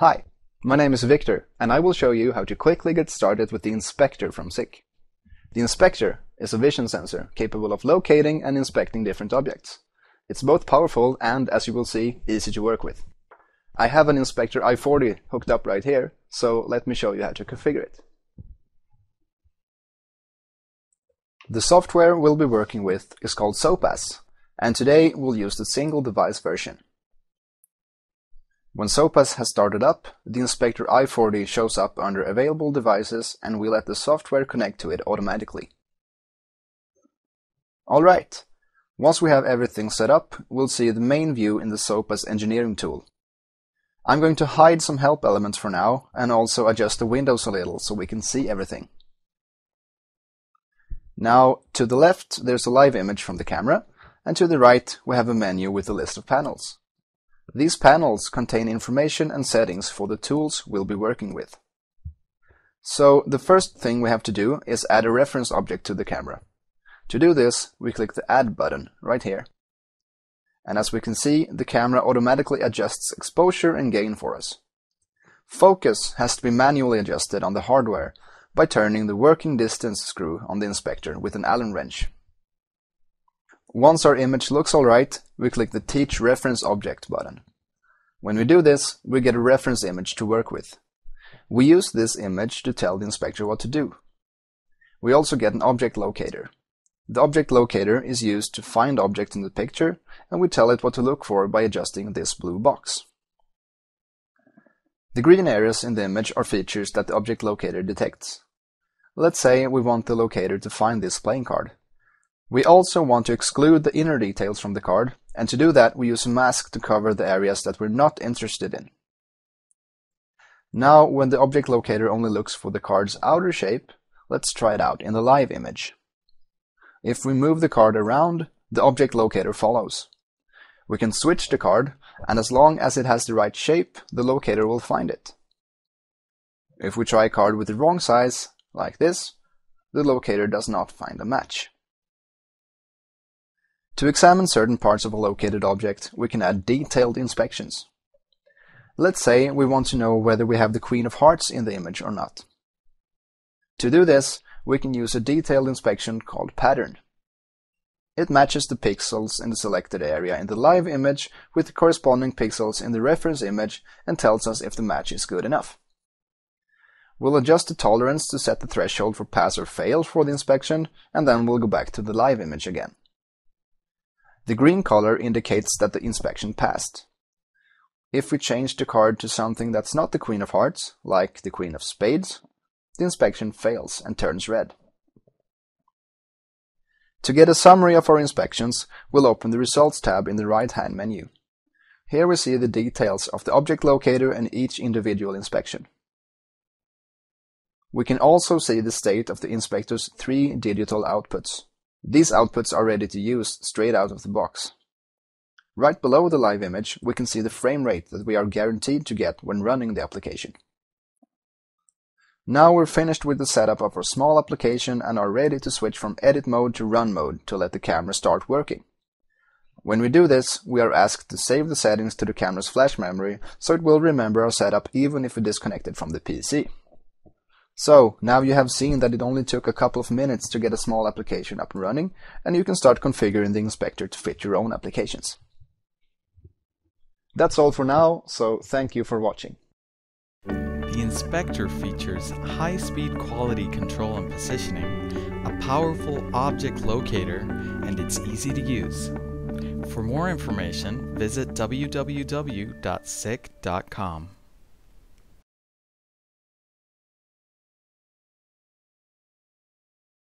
Hi, my name is Victor, and I will show you how to quickly get started with the Inspector from SICK. The Inspector is a vision sensor capable of locating and inspecting different objects. It's both powerful and, as you will see, easy to work with. I have an Inspector i40 hooked up right here, so let me show you how to configure it. The software we'll be working with is called SOPAS, and today we'll use the single device version. When SOPAS has started up, the Inspector i40 shows up under Available Devices, and we let the software connect to it automatically. Alright, once we have everything set up, we'll see the main view in the SOPAS engineering tool. I'm going to hide some help elements for now, and also adjust the windows a little so we can see everything. Now, to the left, there's a live image from the camera, and to the right, we have a menu with a list of panels. These panels contain information and settings for the tools we'll be working with. So, the first thing we have to do is add a reference object to the camera. To do this, we click the Add button right here. And as we can see, the camera automatically adjusts exposure and gain for us. Focus has to be manually adjusted on the hardware by turning the working distance screw on the Inspector with an Allen wrench. Once our image looks alright, we click the Teach Reference Object button. When we do this, we get a reference image to work with. We use this image to tell the Inspector what to do. We also get an object locator. The object locator is used to find objects in the picture, and we tell it what to look for by adjusting this blue box. The green areas in the image are features that the object locator detects. Let's say we want the locator to find this playing card. We also want to exclude the inner details from the card, and to do that we use a mask to cover the areas that we're not interested in. Now, when the object locator only looks for the card's outer shape, let's try it out in the live image. If we move the card around, the object locator follows. We can switch the card, and as long as it has the right shape, the locator will find it. If we try a card with the wrong size, like this, the locator does not find a match. To examine certain parts of a located object, we can add detailed inspections. Let's say we want to know whether we have the Queen of Hearts in the image or not. To do this, we can use a detailed inspection called Pattern. It matches the pixels in the selected area in the live image with the corresponding pixels in the reference image and tells us if the match is good enough. We'll adjust the tolerance to set the threshold for pass or fail for the inspection, and then we'll go back to the live image again. The green color indicates that the inspection passed. If we change the card to something that's not the Queen of Hearts, like the Queen of Spades, the inspection fails and turns red. To get a summary of our inspections, we'll open the Results tab in the right-hand menu. Here we see the details of the object locator and each individual inspection. We can also see the state of the Inspector's 3 digital outputs. These outputs are ready to use straight out of the box. Right below the live image, we can see the frame rate that we are guaranteed to get when running the application. Now we're finished with the setup of our small application and are ready to switch from edit mode to run mode to let the camera start working. When we do this, we are asked to save the settings to the camera's flash memory so it will remember our setup even if we disconnect it from the PC. So, now you have seen that it only took a couple of minutes to get a small application up and running, and you can start configuring the Inspector to fit your own applications. That's all for now, so thank you for watching. The Inspector features high-speed quality control and positioning, a powerful object locator, and it's easy to use. For more information, visit www.sick.com.